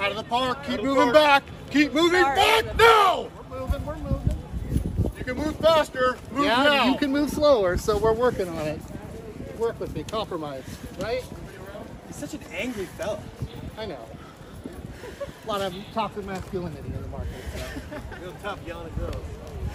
Out of the park, keep moving back, keep moving back now! We're moving. You can move faster, move now. You can move slower, so we're working on it. Work with me, compromise, right? He's such an angry fella. I know. A lot of toxic masculinity in the market. So. Real tough yelling at girls.